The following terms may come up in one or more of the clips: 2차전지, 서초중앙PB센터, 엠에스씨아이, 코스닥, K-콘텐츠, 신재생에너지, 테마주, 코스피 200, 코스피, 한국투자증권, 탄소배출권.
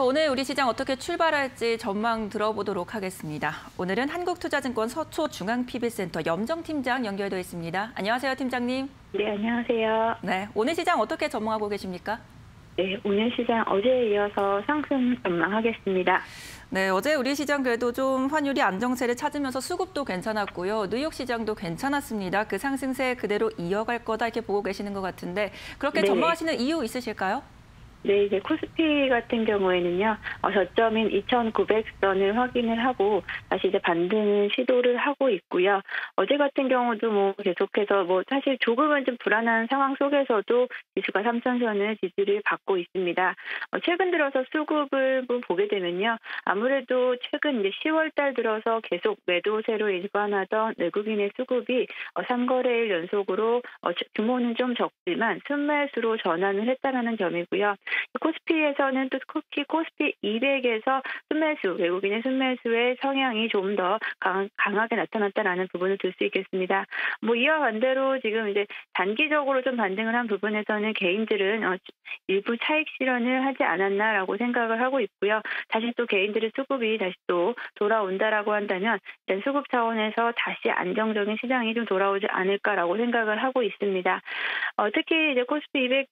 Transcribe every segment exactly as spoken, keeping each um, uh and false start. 오늘 우리 시장 어떻게 출발할지 전망 들어보도록 하겠습니다. 오늘은 한국투자증권 서초중앙피비센터 염정팀장 연결되어 있습니다. 안녕하세요, 팀장님. 네, 안녕하세요. 네, 오늘 시장 어떻게 전망하고 계십니까? 네, 오늘 시장 어제에 이어서 상승 전망하겠습니다. 네, 어제 우리 시장 그래도 좀 환율이 안정세를 찾으면서 수급도 괜찮았고요. 뉴욕 시장도 괜찮았습니다. 그 상승세 그대로 이어갈 거다 이렇게 보고 계시는 것 같은데 그렇게 네. 전망하시는 이유 있으실까요? 네, 이제 코스피 같은 경우에는요, 어, 저점인 이천구백 선을 확인을 하고, 다시 이제 반등 시도를 하고 있고요. 어제 같은 경우도 뭐 계속해서 뭐 사실 조금은 좀 불안한 상황 속에서도 지수가 삼천 선의 지지를 받고 있습니다. 어, 최근 들어서 수급을 보게 되면요, 아무래도 최근 이제 시월 달 들어서 계속 매도세로 일관하던 외국인의 수급이 어, 삼 거래일 연속으로 어, 규모는 좀 적지만 순매수로 전환을 했다라는 점이고요. 코스피에서는 또 특히 코스피 이백에서 순매수, 외국인의 순매수의 성향이 좀 더 강하게 나타났다라는 부분을 들 수 있겠습니다. 뭐 이와 반대로 지금 이제 단기적으로 좀 반등을 한 부분에서는 개인들은 어, 일부 차익 실현을 하지 않았나라고 생각을 하고 있고요. 다시 또 개인들의 수급이 다시 또 돌아온다라고 한다면 일단 수급 차원에서 다시 안정적인 시장이 좀 돌아오지 않을까라고 생각을 하고 있습니다. 어, 특히 이제 코스피 이백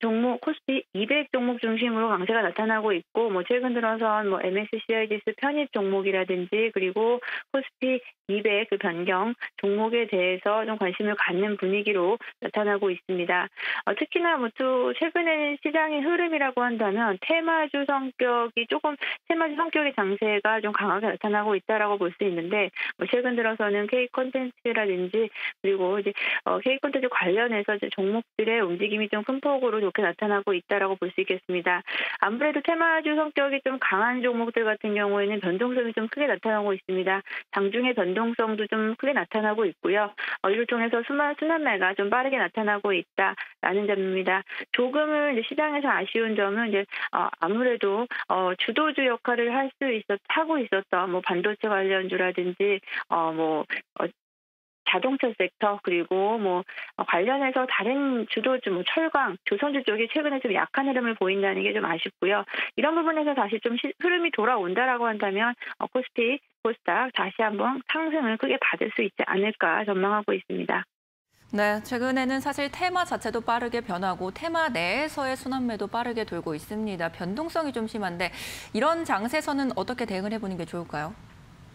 종목, 코스피 이백 종목 중심으로 강세가 나타나고 있고, 뭐, 최근 들어선 뭐, 엠에스씨아이 지수 편입 종목이라든지, 그리고 코스피 이백 그 변경 종목에 대해서 좀 관심을 갖는 분위기로 나타나고 있습니다. 어, 특히나 뭐, 또, 최근에는 시장의 흐름이라고 한다면, 테마주 성격이 조금, 테마주 성격의 장세가 좀 강하게 나타나고 있다라고 볼 수 있는데, 뭐, 최근 들어서는 K-콘텐츠라든지, 그리고 이제, 어, K-콘텐츠 관련해서 이제 종목들의 움직임이 좀 큰 폭으로 이렇게 나타나고 있다라고 볼 수 있겠습니다. 아무래도 테마주 성격이 좀 강한 종목들 같은 경우에는 변동성이 좀 크게 나타나고 있습니다. 장중의 변동성도 좀 크게 나타나고 있고요. 어, 이를 통해서 순환, 순환매가 좀 빠르게 나타나고 있다라는 점입니다. 조금은 이제 시장에서 아쉬운 점은 이제 어, 아무래도 어, 주도주 역할을 할 수 있었 하고 있었던 뭐 반도체 관련주라든지 어, 뭐 어, 자동차 섹터 그리고 뭐 관련해서 다른 주도주 뭐 철강, 조선주 쪽이 최근에 좀 약한 흐름을 보인다는 게 좀 아쉽고요. 이런 부분에서 다시 좀 흐름이 돌아온다라고 한다면 어, 코스피, 코스닥 다시 한번 상승을 크게 받을 수 있지 않을까 전망하고 있습니다. 네, 최근에는 사실 테마 자체도 빠르게 변하고 테마 내에서의 순환매도 빠르게 돌고 있습니다. 변동성이 좀 심한데 이런 장세에서는 어떻게 대응을 해보는 게 좋을까요?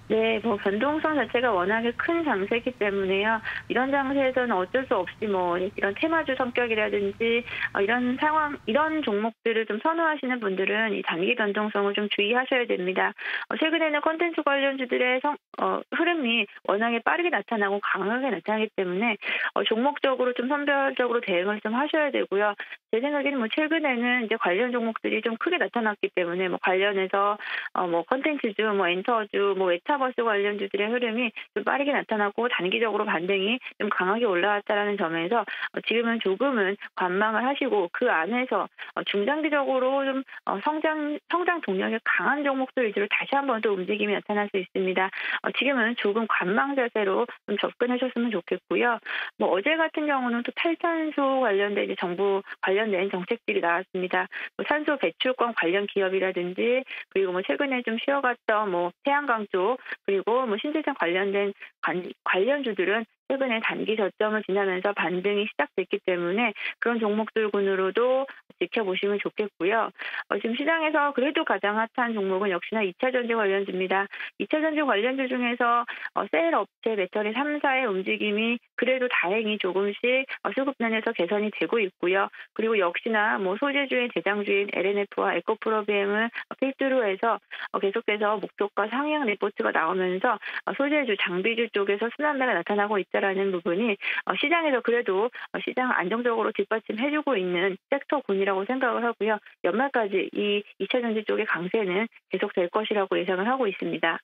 네, 뭐 변동성 자체가 워낙에 큰 장세이기 때문에요. 이런 장세에서는 어쩔 수 없이 뭐 이런 테마주 성격이라든지 이런 상황, 이런 종목들을 좀 선호하시는 분들은 이 단기 변동성을 좀 주의하셔야 됩니다. 최근에는 콘텐츠 관련주들의 성, 어, 흐름이 워낙에 빠르게 나타나고 강하게 나타나기 때문에 어, 종목적으로 좀 선별적으로 대응을 좀 하셔야 되고요. 제 생각에는 뭐 최근에는 이제 관련 종목들이 좀 크게 나타났기 때문에 뭐 관련해서 어, 뭐 콘텐츠주, 뭐 엔터주, 뭐 외타 버스 관련주들의 흐름이 좀 빠르게 나타났고 단기적으로 반등이 좀 강하게 올라왔다라는 점에서 지금은 조금은 관망을 하시고 그 안에서 중장기적으로 좀 성장 성장 동력이 강한 종목들 위주로 다시 한 번 더 움직임이 나타날 수 있습니다. 지금은 조금 관망 자세로 좀 접근하셨으면 좋겠고요. 뭐 어제 같은 경우는 또 탈탄소 관련된 이제 정부 관련된 정책들이 나왔습니다. 뭐 산소 배출권 관련 기업이라든지 그리고 뭐 최근에 좀 쉬어갔던 뭐 태양광 쪽 그리고 뭐 신재생 관련된 관, 관련주들은 최근에 단기 저점을 지나면서 반등이 시작됐기 때문에 그런 종목들군으로도 지켜보시면 좋겠고요. 어, 지금 시장에서 그래도 가장 핫한 종목은 역시나 이차전지 관련주입니다. 이차전지 관련주 중에서 어, 셀 업체 배터리 삼 사의 움직임이 그래도 다행히 조금씩 어, 수급면에서 개선이 되고 있고요. 그리고 역시나 뭐 소재주의 대장주인 엘엔에프와 에코프로비엠을 필두로 해서 어, 계속해서 목표가 상향 리포트가 나오면서 어, 소재주, 장비주 쪽에서 순환매가 나타나고 있다. 라는 부분이 시장에서 그래도 시장 안정적으로 뒷받침해주고 있는 섹터군이라고 생각을 하고요. 연말까지 이 이차전지 쪽의 강세는 계속될 것이라고 예상을 하고 있습니다.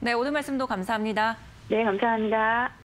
네, 오늘 말씀도 감사합니다. 네, 감사합니다.